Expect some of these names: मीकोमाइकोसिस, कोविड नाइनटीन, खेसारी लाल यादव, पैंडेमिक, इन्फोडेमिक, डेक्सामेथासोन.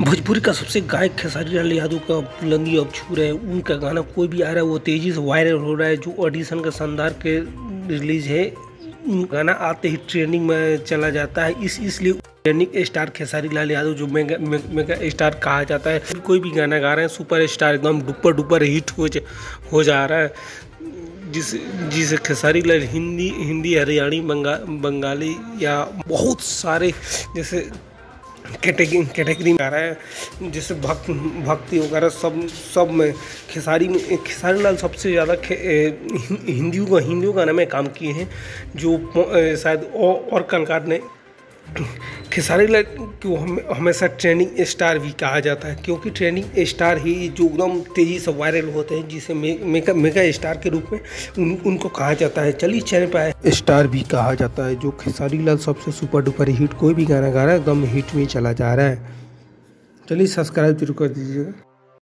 भोजपुरी का सबसे गायक खेसारी लाल यादव का बुलंदी अब छू रहे हैं। उनका गाना कोई भी आ रहा है वो तेज़ी से वायरल हो रहा है। जो ऑडिशन का शानदार के रिलीज है, गाना आते ही ट्रेंडिंग में चला जाता है। इसलिए ट्रेंडिंग स्टार खेसारी लाल यादव जो मेगा स्टार कहा जाता है। कोई भी गाना गा रहे हैं, सुपर स्टार एकदम डुपर डुपर हिट हो जा रहा है। जिसे खेसारी लाल हिंदी हरियाणी बंगाली या बहुत सारे जैसे कैटेगरी में आ रहा है, जैसे भक्ति वगैरह सब में खेसारी लाल सबसे ज़्यादा हिंदियों गाने में काम किए हैं। जो शायद और कलाकार ने खेसारी लाल को हमेशा ट्रेंडिंग स्टार भी कहा जाता है, क्योंकि ट्रेंडिंग स्टार ही जो एकदम तेज़ी से वायरल होते हैं, जिसे मेगा स्टार के रूप में उनको कहा जाता है। चलिए चैनल पर स्टार भी कहा जाता है। जो खेसारी लाल सबसे सुपर डुपर हिट कोई भी गाना गा रहा है, एकदम हिट में चला जा रहा है। चलिए सब्सक्राइब जरूर कर दीजिएगा।